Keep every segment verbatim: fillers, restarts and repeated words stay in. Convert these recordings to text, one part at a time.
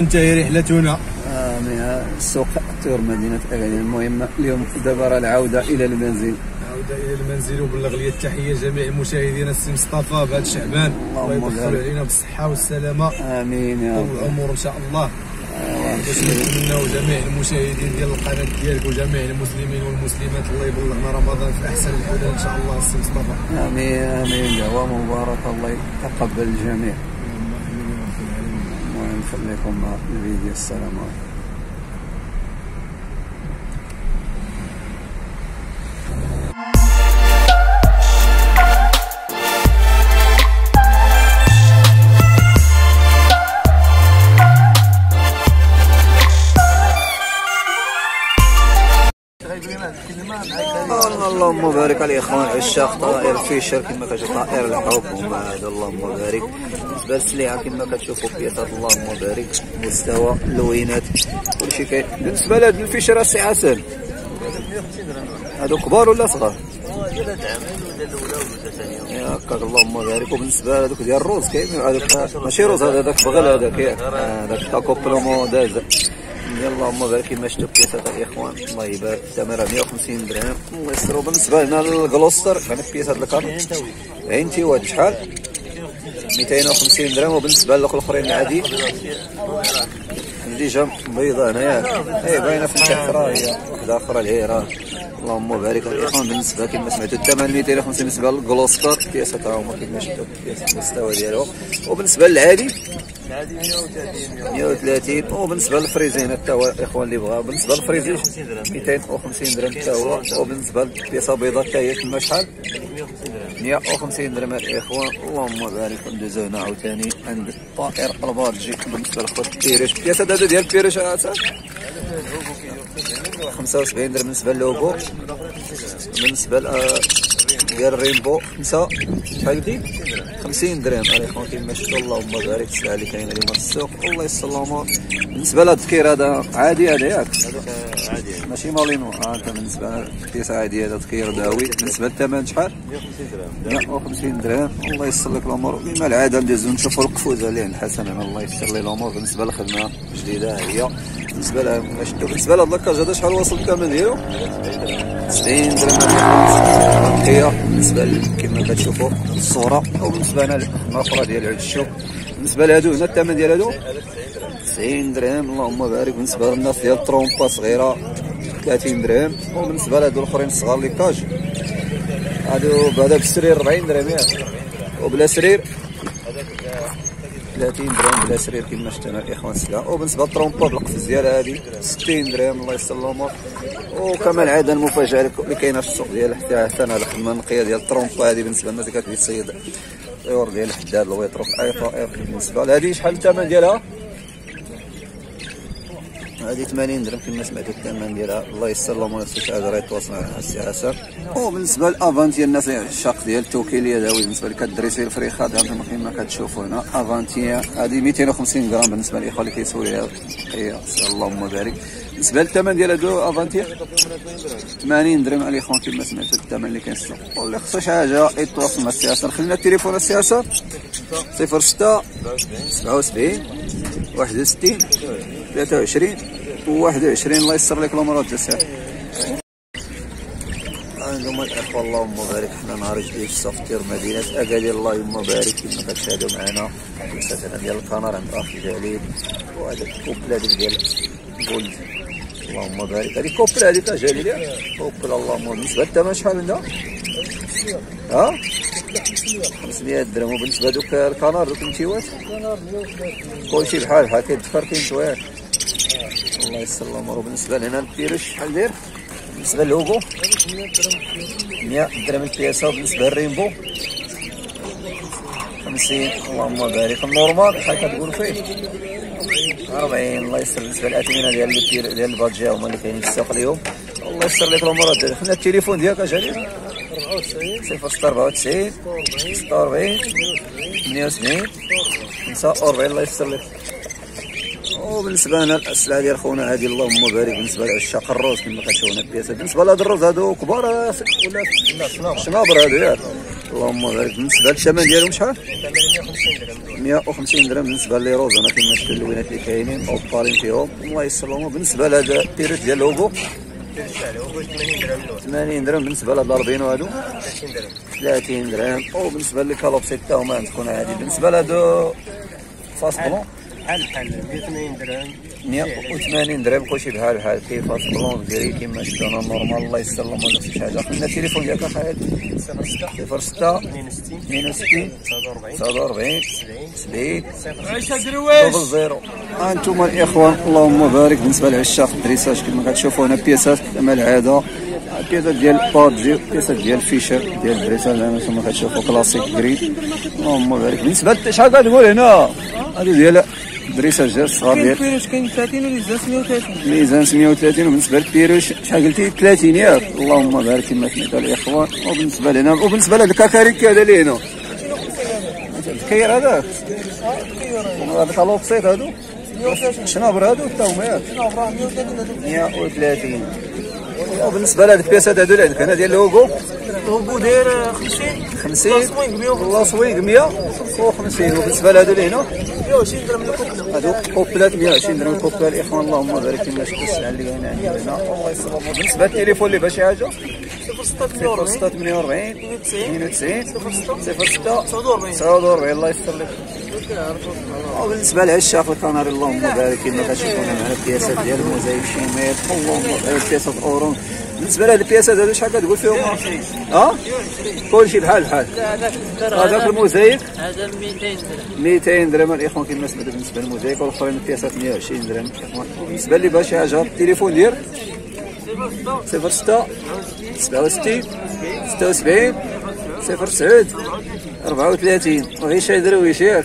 تنتهي رحلتنا من سوق الطيور مدينة أكادير. المهم اليوم دابا راه العودة إلى المنزل، العودة إلى المنزل، وبلغ لي التحية لجميع مشاهدينا السي مصطفى بهذا شعبان، الله يبارك علينا بالصحة والسلامة، آمين يا رب، والعمر إن شاء الله. باش نتمناو جميع المشاهدين ديال القناة ديالك وجميع المسلمين والمسلمات الله يبلغنا رمضان في أحسن الحال إن شاء الله السي مصطفى، آمين آمين، دعوة مباركة الله يتقبل الجميع. خليكم مع الفيديو، السلام عليكم. اللهم بارك على الاخوان عشاق طائر فيشر كما كتشوف طائر الحب، هما هذا اللهم بارك بالسلعه كما كتشوفوا بيضات، اللهم بارك مستوى اللوينات كلشي كاين. بالنسبه لهاد الفيشر السعه سهل، هادو كبار ولا صغار؟ دابا عامين ولا الاولى ولا الثانيه هكاك، اللهم بارك. وبالنسبه لهذوك ديال الروز كاين، هذاك ماشي روز، هذا داك بغل، هذاك هذاك تاكوبلومون داز. اللهم بارك كما شفتوا بياسات الاخوان، الله يبارك، الثمن راه مية وخمسين درهم الله يسترو. بالنسبه هنا للكلوستر هنا بياسات الكرم عينتي واد شحال؟ مئتين وخمسين درهم. وبالنسبه للوك الاخرين العادي ديجا بيضاء هنا ياك، اي باينه في التحت راه هي وحده اخرى العيره. اللهم بارك الاخوان، بالنسبه كما سمعتوا الثمن مئتين وخمسين بالنسبه للكلوستر، بياسات ها هما كما شفتوا المستوى ديالهم. وبالنسبه للعادي العادي مية وثلاثين. وبالنسبه للفريزين حتى هو الاخوان اللي بغاو، بالنسبه للفريزين مئتين وخمسين درهم حتى هو. وبالنسبه للبيصه بيضاء حتى هي كما شحال؟ مية وخمسين درهم الاخوان. اللهم بارك. ندوزو هنا عاوتاني عند الطائر البارجي، بالنسبه لخوت البيريش، البيصه هذا ديال البيريش راه خمسة وسبعين درهم بالنسبه للوبو. بالنسبه ديال الريمبو خمسة شحال دي؟ خمسين درهم الاخوان كما شفتوا. اللهم بارك، السلعه اللي كاينه اليوم في السوق الله يسلمها. بالنسبه للذكير هذا عادي، هذا ياك عادي ماشي مالينو، هذا بالنسبه للتيسه عادي، هذا ذكير داوي. بالنسبه للثمن شحال؟ مية وخمسين درهم الله يسر لك الامور. بما العاده ندوزو نشوفوا القفوزه اللي عند حسن، الله يسر لي الامور. بالنسبه للخدمه الجديده هي بالنسبه لها كما شفتوا. بالنسبه لهاد لاكاج هذا شحال واصل الثمن ديالو؟ سبعين درهم هي بالنسبه كما كتشوفوا الصوره. وبالنسبه لنا الاخرى ديال عود الشوك، بالنسبه لهادو هنا الثمن ديال هادو تسعين درهم. اللهم بارك. بالنسبه للناس ديال الترومبا صغيره ثلاثين درهم. وبالنسبه لهادو الاخرين الصغار لي كاج هادو بهذا بالسرير أربعين درهم ياك، وبلا سرير ثلاثين درهم، بلا سرير كما شفتنا الاخوان السلعه. وبالنسبه للترومبا بالقفز ديالها هذه ستين درهم الله يسر الامور. وكما العاده المفاجاه اللي كاينه في السوق ديال حتى حتى انا الخدمه النقيه ديال الترومبا هذه، بالنسبه للناس اللي كتبغي تصيد الطيور ديال الحداد الويطروف اي طائر. بالنسبه لهذه شحال الثمن ديالها؟ هذه ثمانين درهم كما سمعتوا الثمن ديالها الله يسر الامور. السي هذا راه يتواصل مع السي حسن. وبالنسبه لافانتي الناس الشق ديال التوكيليه داوي، بالنسبه لك الدريسي الفريخه كما كتشوفوا هنا افانتي هذه مئتين وخمسين غرام. بالنسبه للاخوان اللي كيسولوا عليها هي اللهم بارك. بالنسبه للثمن ديال هادو افانتي ثمانين درهم الاخوان كما سمعتوا الثمن اللي كاين السوق. واللي خصو شي حاجه يتواصل مع السي حسن. خلينا التليفون السي حسن صفر ستة سبعة وسبعين واحد وستين ثلاثة وعشرين واحد وعشرين. الله يسر لك الامور هاد الساعه. هانتوما الاخوه اللهم بارك، حنا نهار جديد في سوق الطيور مدينه اكادير. اللهم بارك كما كتشاهدوا معنا السلسله ديال القناه عند اخي جليل، وهذا الكوبل ديال جولد اللهم بارك. هذه كوبل هذه تاع جليل كوبل. اللهم بالنسبه للثمن شحال عندها؟ ها خمسمية درهم. وبالنسبه لذوك الكنار ذوك المتيوات كلشي بحال بحال كيدفر كينتويات الله يسر الامور. وبالنسبه لهنا البيرش شحال داير؟ بالنسبه للهوبو مية درهم البياسه. وبالنسبه للريمبو خمسين. اللهم بارك. النورمال شحال كتقول فيه؟ أربعين الله يسر. بالنسبه للاثمنه ديال ديال البادجي هما اللي كاينين في السوق اليوم الله يسر لك الامور. حنا التليفون ديالك اجي صفر ستة أربعة وتسعين ستة وأربعين ثمانية وسبعين خمسة وأربعين الله يسر لك. وبالنسبه لنا الاسئله ديال خونا هذه اللهم بارك. بالنسبه لعشاق الروز كما كتشوفوا هنا بياسه، بالنسبه لهاد الروز هادو كبار ولا شنابر هادو ياك، اللهم بارك. بالنسبه للثمن ديالهم شحال؟ مية وخمسين درهم. مية وخمسين درهم بالنسبه للروز، انا كما شفت اللوينات اللي كاينين او الطارين فيهم الله يسلمهم. بالنسبه لهذا البيريت ديال لوغو ثمانين درهم، بالنسبه لهاد الأربعين هادو ثلاثين درهم، او بالنسبه للكالوبسيت حتى هما تكون عادي. بالنسبه لهادو فاس بلون بحال بحال مية وثمانين درهم، مية وثمانين درهم كلشي بحال بحال. كاين فاس بلون ديري كما شفتونا نورمال الله يسلمو ولا شي حاجه. قلنا التليفون ديالك اخايا صفر ستة صفر ستة اثنين وستين تسعة وأربعين سبعين صفر صفر. هانتوما آه الاخوان اللهم بارك. بالنسبه للعشاق الدريساج كما كتشوفوا هنا بياسات كما العاده، بياسات ديال بارجي، بياسات ديال فيشر ديال الدريساج كما كتشوفوا كلاسيك جريد اللهم بارك. بالنسبه شحال كتقول هنا هذه ديال الدريساج ديال الصغار ديال البيروش كاين ثلاثين والميزان مية وثلاثين، الميزان مية وثلاثين، وبالنسبه للبيروش شحال قلتي ثلاثين ياك اللهم بارك كما سمعتوا الاخوان. وبالنسبه لهنا وبالنسبه لهذا الكاكاريك هذا اللي هنا الكير هذاك هذا كالوبسيط هادو شنابر هادو حتى هما ياك مية وثلاثين. وبالنسبه لهاد البياسات هادو اللي عندك هنا ديال لوغو، لوغو داير خمسين خمسين لاصويك مية وخمسين. وبالنسبه لهادو اللي هنا مية وعشرين درهم الكوبله، هادو كوبلات مية وعشرين درهم الكوبله الاخوان اللهم بارك كما شفتوا السلعه اللي هنا عندنا الله يسلمو. بالنسبه للتليفون اللي بغا شي حاجه ستة ثمانية وأربعين اثنين وتسعين ستة تسعة وأربعين الله يسترلك. وبالنسبه للعشاق الكناري اللهم بارك كما كتشوفونا معنا البياسات ديال الموزايك شيمير اللهم بارك، بياسات اورون. بالنسبه لهاد البياسات هادو شحال كتقول فيهم؟ ها كلشي بحال بحال. هذاك الموزايك هذا ميتين درهم الاخوان كما سمعتوا بالنسبه للموزايك، والاخرين البياسات مية وعشرين درهم الاخوان. بالنسبه اللي بغا شي حاجه التليفون ديال صفر ستة سبعة وستين ستة وسبعين صفر تسعود أربعة وثلاثين. وغير شي درويش ياك.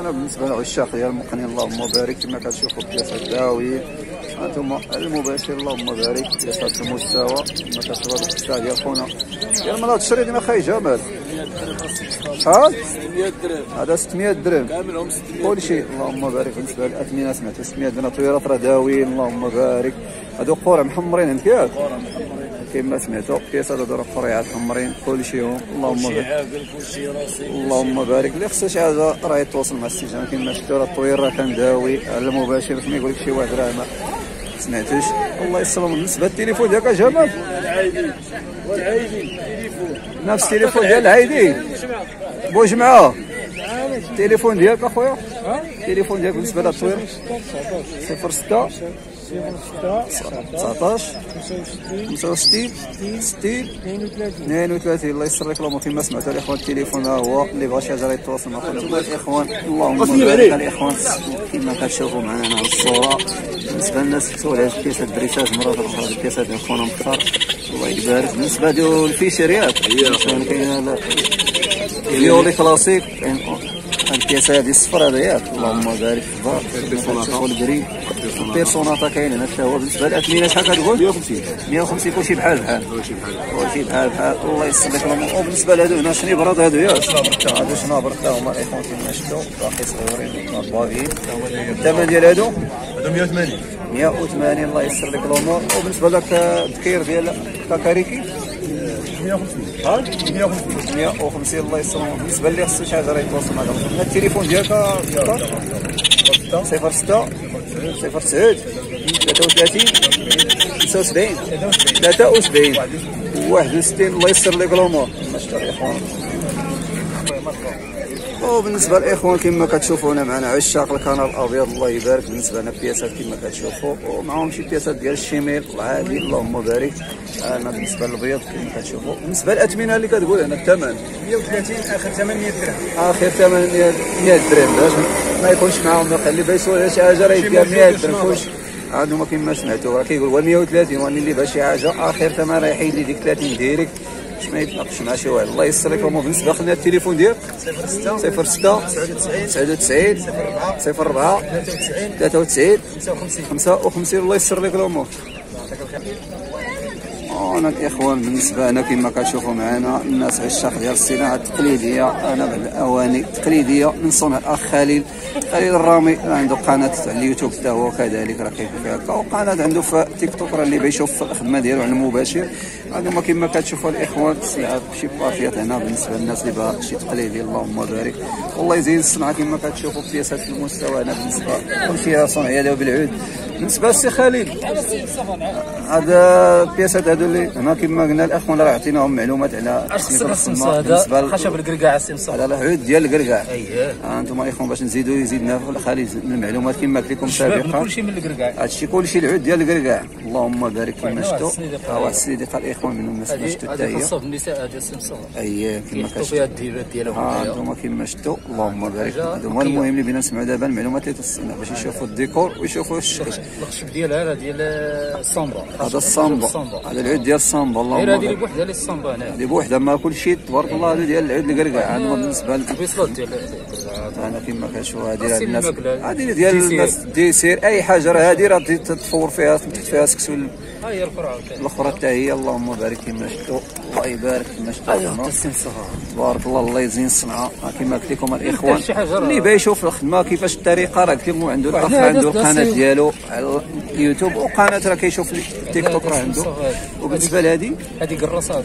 أنا بالنسبة لعشاق ديال المقني اللهم بارك كما كتشوفوا بياسات داويين هانتوما المباشر اللهم بارك، بياسات المستوى كما كتشوفوا هاد القصة ديال خونا ديال مرة التشريد ما خاي جمال. شحال؟ ستمية درهم هذا ستمية درهم كاملهم ستمية كلشي اللهم بارك. بالنسبة للأثمنة سمعتو ستمية درهم طويرات راه داويين اللهم بارك. هادو قورع محمرين عندك ياك؟ قورع محمرين كما سمعتوا بياسات هادو راه قريعات محمرين كلشيهم اللهم بارك. عاقل كلشي راسي اللهم بارك. اللي خصو شي حاجة راه يتواصل مع السي جان كما شفتو راه الطوير راه كنداوي على المباشر كما يقول لك شي واحد راه ما سمعتوش الله يسلمك. بالنسبة للتليفون ديالك جمال العايدي والعايدي تليفون نفس التليفون ديال العايدي بوجمعة. التليفون ديالك اخويا التليفون ديالك بالنسبة للطوير صفر ستة تسعة عشر خمسة وستين ستين اثنين وثلاثين الله يسر لك اللهم كما سمعتوا الاخوان. التليفون ها هو اللي بغى شي حاجه يتواصل مع خونا الاخوان اللهم بارك. الاخوان كما كتشوفوا معنا هنا الصوره بالنسبه للناس فتوا على البياسات دريساج مرات اخرى البياسات ديال خونا مكثر الله يبارك. بالنسبه ديال الفيشيريات كاين اليوري كلاسيك البياسه هذه الصفراء هذيك اللهم بارك في البيرسوناطا الجري البيرسوناطا كاين هنا حتى هو. بالنسبه للاثمنه شحال كتقول؟ مية وخمسين مية وخمسين كلشي بحال بحال كلشي بحال بحال الله يسلمك. وبالنسبه لهادو هنا شنيبرات هادو ياك هادو شنابر حتى هما الاخوان كما شفتوا باقي صغيرين باغيين. الثمن ديال هادو هادو مية وثمانين مية وثمانين الله يسر لك الامور. وبالنسبه لك الذكير ديال كاكاريكي مية وخمسين مية وخمسين الله يسلمك. بالنسبه اللي خصو شي حاجه راه يتواصل معاك. التليفون ديالك صفر ستة صفر ستة صفر تسعة ثلاثة وثلاثين تسعة وسبعين ثلاثة وسبعين واحد وستين الله يسر لك الامور. وبالنسبه للاخوان كما كتشوفوا هنا معنا عشاق الكنار الابيض الله يبارك. بالنسبه لنا بياسات كما كتشوفوا ومعهم شي بياسات ديال الشميل العادي اللهم بارك. انا بالنسبه للبيض كما كتشوفوا. بالنسبه للاثمنه اللي كتقول هنا الثمن مية وثلاثين اخر ثمانمية درهم اخر ثمانمية درهم باش ما يكونش معاهم اللي بايسوا على شي حاجه راه يديها مية درهم كلشي عندهم كما سمعتوا راه كيقول مية وثلاثين واني اللي بغى شي حاجه اخر ثمن راه يحيد لي ديك ثلاثين ديريكت باش ما يتناقش مع شي واحد الله يسر لك. بالنسبه خلينا التليفون ديالك صفر ستة صفر ستة تسعة وتسعين صفر أربعة ثلاثة وتسعين خمسة وخمسين الله يسر لك الامور. هنا الاخوان بالنسبه لنا كما كتشوفوا معنا الناس عشاق ديال الصناعه التقليديه، انا بعد الاواني التقليديه من صنع الاخ خليل خليل الرامي، عنده قناه على اليوتيوب حتى هو كذلك راه كيف فيها، وقناه عنده في تيك توك راه اللي بيشوف الخدمه ديالو على المباشر. هذوما كما كتشوفوا الاخوان السلعه شي بارفيات هنا بالنسبه للناس اللي باغا شي تقليدي، اللهم بارك والله يزين الصنعه كما كتشوفوا في هذا المستوى هنا بالنسبه للخيره صنعيه دابا بالعود. بالنسبه للسي خليل هذا البياسات هادو اللي هنا كما قلنا الاخوان راه عطيناهم معلومات على السمسه، هذا خشب الكركاع السمسه، هذا العود ديال الكركاع. اييه انتم الاخوان باش نزيدوا يزيدنا في الخليل من المعلومات كما قلت لكم سابقا، كلشي من الكركاع، هادشي كلشي العود ديال الكركاع، اللهم بارك كما شفتوا. ها واحد الصديقه الاخوان من الناس اللي شفتوا حتى هي هذه النساء ديال السمسه، اييه كما كتشوفوا فيها الديبات ديالهم، ها انتم كما شفتوا اللهم بارك. هو المهم اللي بغينا نسمعوا دابا المعلومات اللي تسنى باش يشوفوا الديكور ويشوفوا الشكل. الخشب ديالها راه ديال الصامبا، هذا الصامبا، هذا العود ديال الصامبا، اللهم بارك. هذه بوحدها اللي الصامبا هنا، هذه بوحدها ما كلشي تبارك الله. هذه ديال العود الكركاع هذا بالنسبه للبيصلات ديال انا كما كنشوفوا هذه ديال الناس، هذه ديال الناس ديسير اي حاجه راه هذه راه تتفور فيها تحط فيها سكسول. ها هي الفرعه الاخرى حتى هي اللهم بارك كما شفتوا، الله يبارك كما شفتوا تبارك الله، الله يزين الصنعه. كما قلت لكم الاخوان اللي باغي يشوف الخدمه كيفاش الطريقه راه قلت لكم عنده الاخ عنده القناه ديالو على اليوتيوب وقناه راه كيشوف التيك توك راه عنده. وبالنسبه لهذه هذه قراصه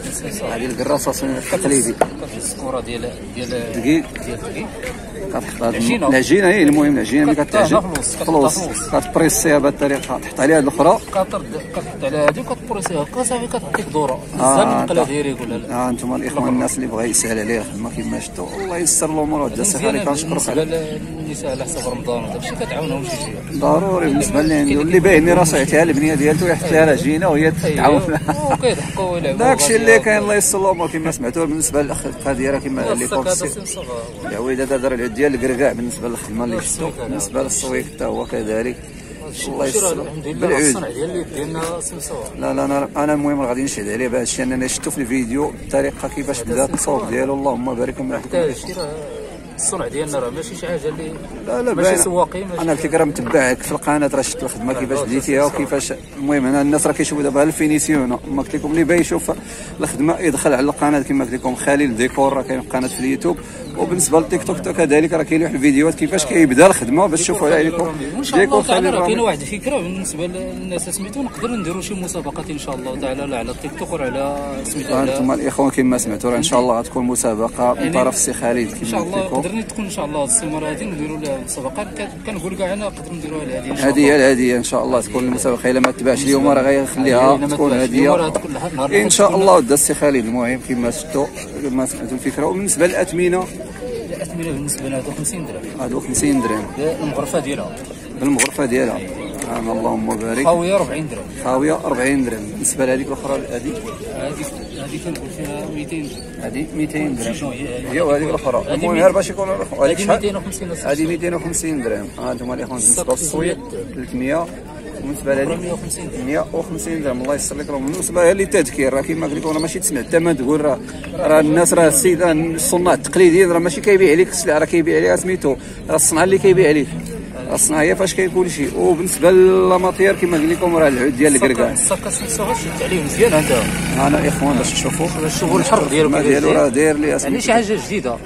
هذه القراصه التقليدي الصوره ديال ديال الدقيق ديال الدقيق العجينه العجينه هي المهم العجينه ملي كتعجن خلص كتبريسيها بهذه الطريقه، تحط عليها هذه الاخرى كتحط على هذه وكتبريسيها صافي كتعطيك دوره بزاف ديال القلاغير يقولها لك. ها انتم الاخوان الناس اللي بغا يسهل عليها الخدمه كما شفتوا الله يسر الامور وتدسى عليك. كنشكرك على النساء على حساب رمضان وداك الشيء كتعاونهم شي شي ضروري بالنسبه اللي عنده اللي باهني راسو يعطيها البنيه ديالته ويحط لها العجينه وهي تعاونها وكيضحكوا ويلعبوا داك الشيء اللي كاين. الله يسر الامور كما سمعتوا بالنسبه للاخ القديره كما قال لكم العويد هذا درع ديال الكركاع بالنسبه للخدمه اللي شفتو. بالنسبه للسويق حتى هو كذلك الله يسر بالعود ديال اليد ديالنا سمسوه. لا لا انا انا المهم غادي نشهد عليه بهذا الشيء، انا شفتو في الفيديو الطريقه كيفاش بدا التصوير ديالو اللهم بارك لنا. حتى الشيء راه الصنع ديالنا راه ماشي شي حاجه اللي لا لا ماشي سواقي. انا قلت لك راه متبعك في القناه راه شفت الخدمه كيفاش بديتيها وكيفاش المهم هنا الناس راه كيشوفوا دابا الفينيسيون. ما قلت لكم اللي باغي يشوف الخدمه يدخل على القناه كما قلت لكم خليل ديكور راه كاين قناه في اليوتيوب، وبالنسبه للتيك توك حتى كذلك راه كاين واحد الفيديوهات كيفاش كيبدا الخدمه باش تشوفوا عليها لكم. ان شاء الله تعالى راه كاينه واحد الفكره بالنسبه للناس سميتو نقدروا نديروا شي مسابقات ان شاء الله تعالى لا على التيك توك ولا على سميتو. انتم الاخوان كما سمعتوا راه ان شاء الله غتكون مسابقه من طرف السي خليل ان شاء الله قدرنا تكون ان شاء الله السيمانه هذه نديروا لها مسابقات. كنقول كاع انا نقدروا نديروها هذه ان شاء الله، هذه الهديه ان شاء الله تكون المسابقه. الا ما تباعش اليوم راه غيخليها تكون هديه ان شاء الله دا السي خليل. المهم كما شفتوا كما سمعتوا الفكره. وبالنسبه للاثمنه الأثمنة بالنسبة لنا هادو خمسين درهم، هادو خمسين درهم بالمغرفة ديالها بالمغرفة ديالها آه اللهم بارك. خاوية أربعين درهم، خاوية أربعين درهم. بالنسبة لهذيك الأخرى هذيك هذيك هذيك كنقول فيها مئتين درهم، هذيك مئتين درهم هي وهذيك الأخرى. المهم غير باش يكونوا هذيك مئتين وخمسين، هذه مئتين وخمسين درهم. ها أنتم الإخوان بالنسبة للصويط ثلاثمية، بالنسبه لهذه مئة وخمسين درهم. الله يسر لك. راه بالنسبه للتذكير راه كما قلت لكم راه ماشي تسمع الثمن تقول راه راه الناس راه السيد الصناع التقليديين راه ماشي كيبيع لك السلعه راه كيبيع لها سميتو راه الصناعه اللي كيبيع لك الصناعه هي فاش كيكون شي. وبالنسبه للماتير كما قلت لكم راه العود ديال الكركاع السكه سمسوها شفت عليه مزيان هذا. انا الاخوان باش تشوفوا شوفوا الحر ديالو ديالو راه داير لي يعني شي حاجه جديده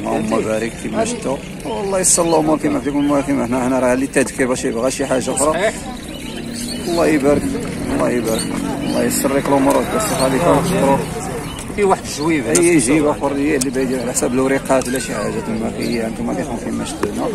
اللهم بارك كما شفتوا. والله يسر الامور كما قلت لكم. المهم هنا هنا راه اللي التذكير باش يبغى شي حاجه اخرى الله يبارك الله يبارك الله يسر لك الامور ويصحح لك ويشكرك. في واحد الجويب اي جيب اخر هي اللي باغي على حساب الوريقات ولا شي حاجه تما هي انتم الاخوان كما شفتونا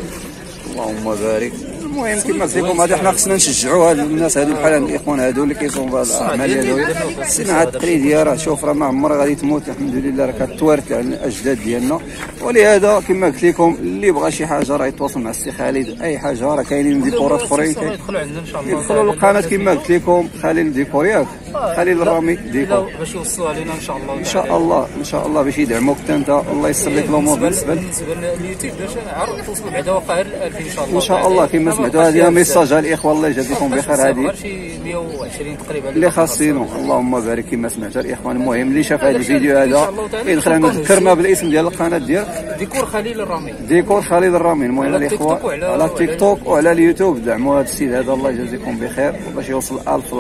اللهم بارك. المهم كما قلت لكم هذه حنا خصنا نشجعوا هاد الناس هادو بحال هاد الاخوان هادو اللي كيصوموا بهاد الاعمال هادو. الصناعه التقليديه راه شوف راه ما عمرها غادي تموت الحمد لله، راه كتوارث على الاجداد ديالنا. ولهذا كما قلت لكم اللي بغى شي حاجه راه يتواصل مع السي خالد. اي حاجه راه كاينين ديكورات اخرين يدخلوا عندنا ان شاء الله يدخلوا للقناه كما قلت لكم خليل ديكور ياك خليل الرامي ديكور باش يوصلوا علينا ان شاء الله ان شاء الله ان شاء الله باش يدعموك حتى انت. الله يسر لك الامور بالنسبه لليوتيوب باش نعرفوا توصلوا بعدا وقع ألفين ان شاء الله ان شاء الله كما هادو هادي ميساج على الاخوه، الله يجازيكم بخير. هادي ماشي مية وعشرين تقريبا اللي خاصينو، اللهم بارك كما سمعت الاخوان. المهم اللي شاف هذا الفيديو هذا يدخلنا ذكرنا بالاسم ديال القناه ديالك، ديكور خليل الرامي، ديكور خليل الرامي. المهم الاخوه على التيك توك وعلى اليوتيوب دعموا هذا السيد هذا، الله يجازيكم بخير باش يوصل ألف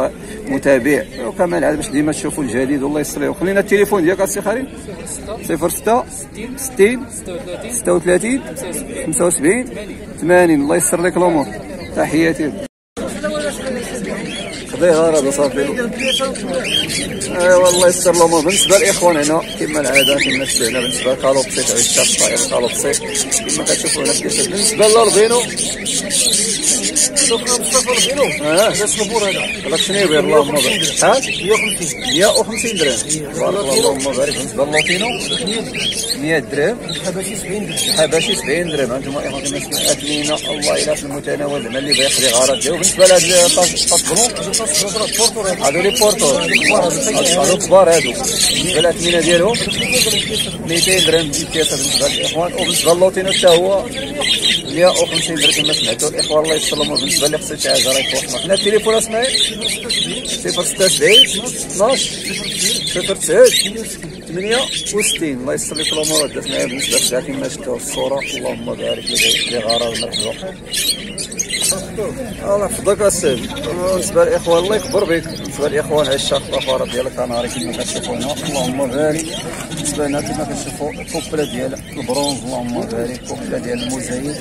متابع، وكما العاده باش ديما تشوفوا الجديد الله يستر ليهم. خلينا التليفون ديالك السي خليل. صفر ستة ستين ستة وثلاثين خمسة وسبعين ثمانين. الله يسر لك الامور، تحياتي. خذيها راه صافي. ايوا الله يسر الامور. بالنسبه للاخوان هنا كما العاده كما تبعنا بالنسبه للكالوبسي تاع الشاب طاير الكالوبسي كما كتشوفوا هنا كيفاش. بالنسبه للاربينو شوفنا مصطفى البينو هذا الصبور هذا هذا شنيبير، اللهم بارك. ها مية وخمسين درهم. اللهم بارك. بالنسبه للوطينو مية درهم. الحباشي سبعين درهم. الحباشي سبعين درهم. هانتوما اخوان كما سمعت لينا الله يلا في المتناول زعما اللي بغى يقضي غرض ديالو. بالنسبه لهاد الطاس هادو لي بورتو هادو كبار هادو الثمينه ديالهم ميتين درهم كيسه بالنسبه للاخوان. وبالنسبه للوطينو حتى هو مية وخمسين درهم كما سمعتوا الاخوان، الله يسر لهم. بالنسبه اللي خصو شي حاجه راه يتواصل معنا. التليفون اسمعي صفر ستة سبعين اثناش صفر تسعة ثمانية وستين. الله يسر لك الامور. دات معايا بالنسبه للساعه كما شفتوا الصوره، اللهم بارك لي غرض مرحبا. الله يحفظك السيد. بالنسبه للاخوان الله يكبر بك. بالنسبه للاخوان عشاق الافاره ديال الكناري كما كتشوفوا هنا، اللهم بارك. بالنسبه لنا كما كتشوفوا الكوبله ديال البرونز، اللهم بارك. الكوبله ديال المزايد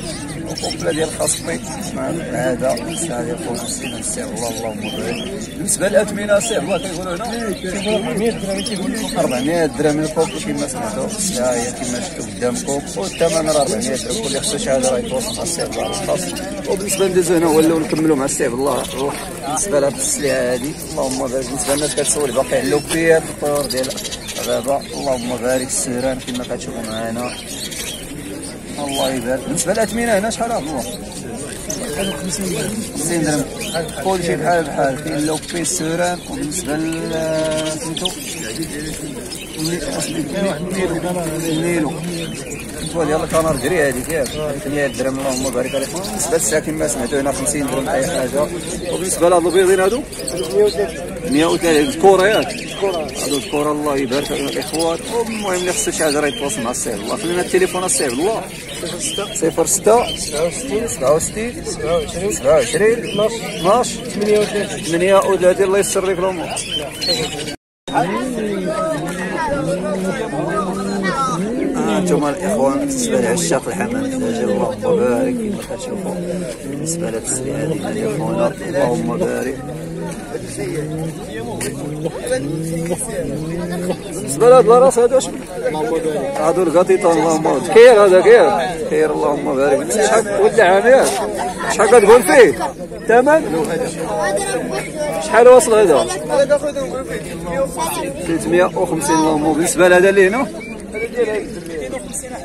والكوبله ديال الخصبي مع هذا السعر يقول سيدنا السعر الله، اللهم بارك. بالنسبه للاثمنه سعر الله كيقولوا هنا مية درهم، كيقولوا أربعمية درهم الكوب كما سمعتوا. ها هي كما شفتوا قدامكم، والثمن راه أربعمية درهم. كل خصو شي حاجه راه يتواصل مع السعر ديال الخاص. وبالنسبه ندوزو هنا ولاو نكملوا مع السعر الله. بالنسبه لهاد السلعه هادي اللهم بارك. بالنسبه للناس كتسول باقي على اللوبيات الطيور ديال الغابه، اللهم بارك. السيران كما كتشوفوا معنا الله يبارك. بالنسبه للاثمنه هنا شحال هاد الله خمسين درهم. كلشي بحال بحال، كاين اللوبي السيران. وبالنسبه لسميتو نيلو انتوا ديال الكنار جري هذه كيف ثمانية درهم، اللهم بارك عليك. بالنسبه للساكن ما سمعتو هنا خمسين درهم اي حاجه. وبالنسبه لهاد البيضين هادو مية وثلاثين الكوريات هادو الكره، الله يبارك الاخوان. المهم اللي خصو شي حاجه راه يتواصل مع السيد الله. خلينا التليفون السيد الله صفر ستة سبعة وستين سبعة وعشرين اثناش ثمانية وثلاثين. الله يسر لك الامور. انتم الاخوان بالنسبه لعشاق الحمام الدجاجي اللهم بارك كما كتشوفوا. بالنسبه لهاد السلعه هذه يا خونا اللهم بارك. بالنسبه لهاد الراس هادو اش هادو القطيطه اللهم بارك. كير هذا كير كير اللهم بارك. شحال ولعان ياك شحال كتقول فيه الثمن؟ شحال واصل هذا؟ هذا اخويا كنقول فيه ثلاثمية وخمسين. اللهم بالنسبه لهذا اللي هنا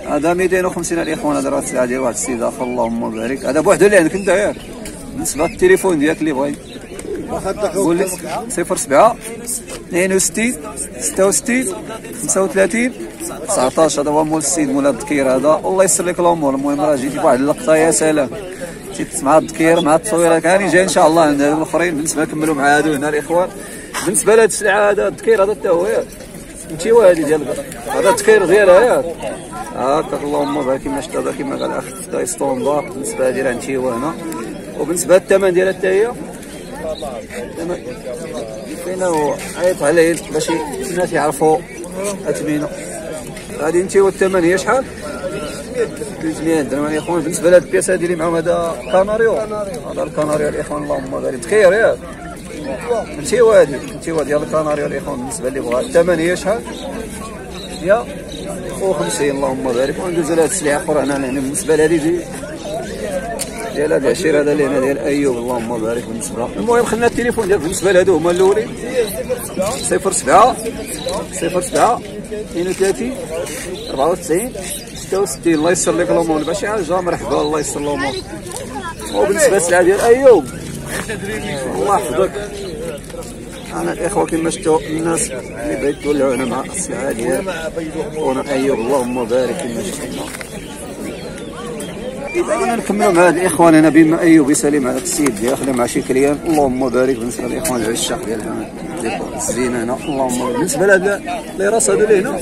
هذا ميتين وخمسين الاخوان. هذا راه السلعه ديال واحد السيد اخر، اللهم بارك. هذا بوحدو اللي عندك انت ياك. بالنسبه للتليفون ديالك اللي بغى قول لي صفر سبعة اثنين وستين ستة وستين خمسة وثلاثين تسعطاش. هذا هو مول السيد مول الذكير هذا، الله يسر لك الامور. المهم راه جيتي بواحد اللقطه يا سلام تيت مع الذكير مع التصويره كاني جاي ان شاء الله عند الاخرين. بالنسبه نكملوا مع هادو هنا الاخوان. بالنسبه لهاد السلعه هذا الذكير هذا حتى هو ياك انتيوا هادي ديال هذا التكير ديالها ياك هاكا، اللهم بارك. كما شفت هذا كما قال الاخ دا ستوندار. بالنسبه هادي راه انتيوا هنا. وبالنسبه للثمن ديالها حتى هي فين هو عيط عليه باش الناس يعرفوا اثمنه هادي انتيوا. الثمن هي شحال؟ ثلاثمية درهم يا اخوان. بالنسبه لهاد البياسه هادي اللي معاهم هذا كناريو هذا الكناريو الاخوان، اللهم بارك. تخير ياك انتيوا هادي انتيوا ديال الكناريو الاخوان. بالنسبه اللي بغا الثمن هي شحال؟ مية وخمسين. اللهم بارك. وندوزو لهاد السلعه اخرى هنا. بالنسبه لهادي ديال هاد العشير هذا اللي هنا ديال ايوب، اللهم بارك. بالنسبه المهم خلينا التليفون ديالك. بالنسبه لهادو هما الاولين صفر سبعة صفر سبعة اثنين وثلاثين أربعة وتسعين ستة وستين. الله يسر لك الامور. باش شي حاجه مرحبا الله يسر الامور. وبالنسبه للسلعه ديال ايوب الله يحفظك. انا الاخوه كما شفتوا الناس اللي بغيت تولعوا هنا مع السلعه ديال خونا ايوب، اللهم بارك. كما شفتوا انا نكملوا مع الاخوان هنا بما ايوب سليم هذاك السيد ديال خدم مع شي كليان. اللهم بارك بالنسبه للاخوان العشاق ديالها الزينه هنا. اللهم بالنسبه لهذا اللي راس هذا اللي هنا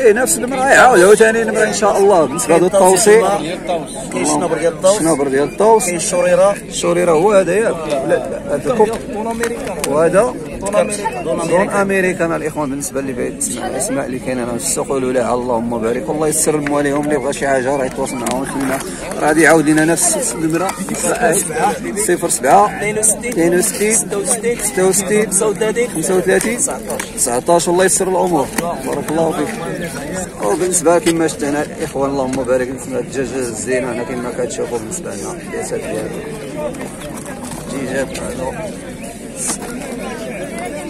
اي نفس المراه يعاودوا ثاني نمره ان شاء الله. بالنسبه لهذا الطوسي ديال الطوس كاين شنبر ديال الطوس شنبر ديال الطوس كاين الشريره الشريره هو هذا ياك هذا الكوب وهذا دون امريكان. الاخوان بالنسبه اللي باغي تسمع الاسماء اللي كاينه هنا السقول ولا اللهم بارك الله يسر المواليهم. اللي بغى شي حاجه راه يتواصل معاهم خلينا راه غادي يعاود لنا نفس النمره صفر سبعة اثنين وستين ستة وستين خمسة وثلاثين تسعة عشر. الله يسر الامور. بارك الله فيك. وبالنسبه كما شفت هنا الاخوان اللهم بارك بالنسبه الدجاج الزين هنا كما كتشوفوا بالنسبه لنا الدجاجات ديالو الدجاجات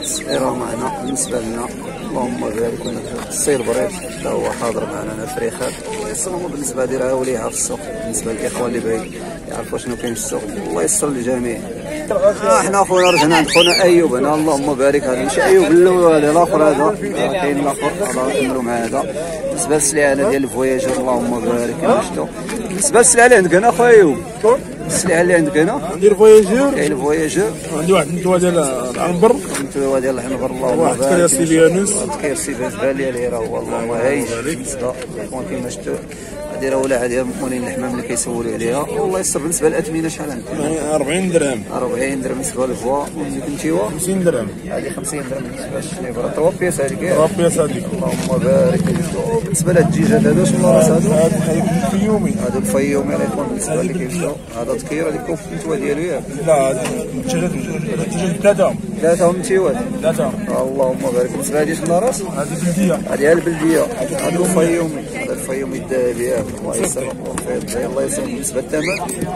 السيرة معنا بالنسبة لنا. اللهم بارك لنا السير بريد حتى هو حاضر معنا هنا فريخات. الله يسر لهم بالنسبة هذه راه وليعة في السوق بالنسبة للإخوان اللي باغي يعرفوا شنو كاين في السوق. الله يسر للجميع. آه حنا خونا رجعنا عند خونا أيوب هنا. اللهم بارك هذا ماشي أيوب الأول الآخر هذا كاين الآخر راه نكملوا مع هذا. بالنسبة للسلعة هنا ديال الفواياجر اللهم بارك كما شفتوا. بالنسبة للسلعة اللي عندك هنا خويا أيوب السلعه اللي عندك هنا عندي الفواياجور كاين الفواياجور وعندي واحد الندوه ديال العنبر الندوه ديال العنبر. اللهم بارك واحد كير سي يونس كير سي يونس بان لي عليه راه هو. اللهم هايج بالنسبه الاخوان كيما شفتوا هذه راه ولاعه ديال المقولين اللحمام اللي كيسولوا عليها. والله يسر بالنسبه للاثمنه شحال عندك؟ أربعين درهم أربعين درهم بالنسبه للفوا والنتيوه خمسين درهم هذه خمسين درهم بالنسبه للشنيبره طوبيس هذيك طوبيس هذيك. اللهم بارك. بالنسبه للدجاجات هذو شنو راس هذو؟ هذا الفيومي هذا الفيومي الاخوان بالنسبه اللي كيمشاو هذا تكير هذيك كوف النتوه ديالو ياك؟ لا الدجاجات ثلاثه ثلاثه هما النتيوات ثلاثه. اللهم بارك. بالنسبه هذه شنو راس؟ هذه البلديه هذه البلديه هذا الفيومي هذا الفيومي الذهبي. الله يسر الله يسر. بالنسبه للثمن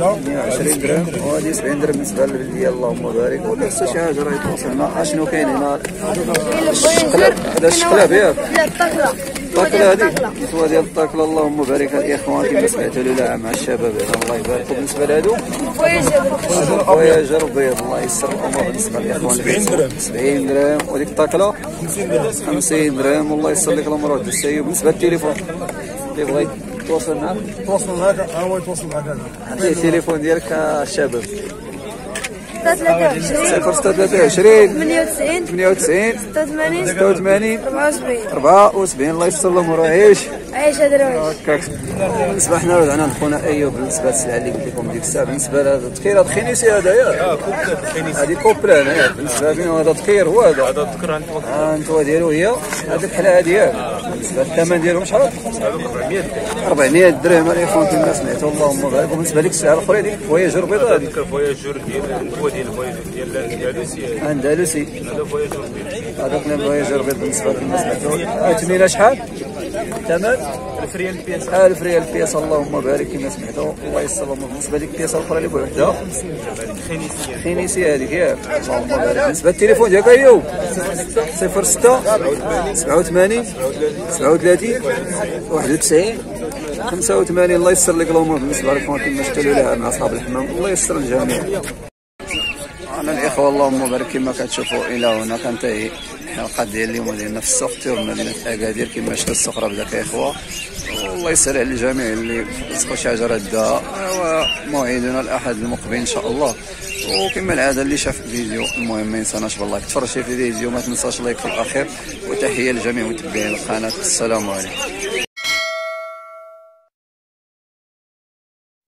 مئة وعشرين درهم وهذه سبعين درهم بالنسبه للبلديه. اللهم بارك. ولا حتى شي حاجه راه يتواصل معنا. اشنو كاين هنا؟ هذا الشقلاب ياك؟ لا الطاكله الطاكله هذيك الطاكله ديال الطاكله. اللهم بارك الاخوان كما سمعتوا لولا مع الشباب الله يبارك. وبالنسبه لهادو فواياجر بيض الله يسر الامور بالنسبه للاخوان سبعين درهم سبعين درهم وهذيك الطاكله خمسين درهم. الله يسر لك الامور. بالنسبه للتليفون اللي بغيت تواصل معاك تواصل معاك ها هو يتواصل معاك هذا عطيه التليفون ديالك الشباب ستة وثلاثين ثمانية وتسعين ثمانية وتسعين ستة وثمانين ستة وثمانين أربعة وسبعين أربعة وسبعين. الله يسر لهم ويعيش عيش هذا الرويش. بالنسبة حنا رجعنا لخونا أيوب بالنسبة للسلعة اللي قلت لكم ديك الساعة. بالنسبة لهذا التقير هذا الخنيسي هذا ياك؟ اه كوبلان الخنيسي هذه كوبلان ياك. بالنسبة لنا هذا التقير هو هذا هذا التقير النتوة ديالو هي هذيك الحلا هذه ياك؟ بالنسبة للثمن ديالهم شحال؟ أربعمية درهم أربعمية درهم الإخوان كما سمعتوا. اللهم بارك. وبالنسبة لديك السلعة الأخرى هذيك الفواياجور البيضاء هذيك الفواياجور ديال النتوة ديال الفواياجور ديال الأندلسي الأندلسي هذا فواياجور بيض هذاك الفواياجور بيض. بالنسبة كما سمعتوا الثمن شحال؟ الثمن ألف ريال البياس ألف ريال البياس. اللهم بارك كما سمعتوا. الله يسر لهم. بالنسبة لك البياس الأخرى اللي بوحدها خنيسية خنيسية هذيك ياك؟ اللهم بارك. بالنسبة للتليفون ديالك أيوب صفر ستة سبعة وثمانين سبعة وثلاثين ثلاثة وثلاثين واحد وتسعين خمسة وثمانين. الله يسر لك الأمور. بالنسبة لكم كما شفتوا لها مع أصحاب الحمام. الله يسر الجميع. أنا الإخوة اللهم بارك كما كتشوفوا إلى هنا كنتهي الحلقة ديال اليوم ديالنا في السوق تيور مدينة أكادير. كما شفتوا السوق راه بدا كيخوى. والله يسهل على الجميع اللي تسقوا شي حاجة راه داها. وموعدنا الأحد المقبل إن شاء الله. وكما العادة اللي شاف الفيديو المهم ما ينساناش باللايك. تفرج في الفيديو ما تنساش لايك في الأخير. وتحية لجميع متابعين القناة. السلام عليكم.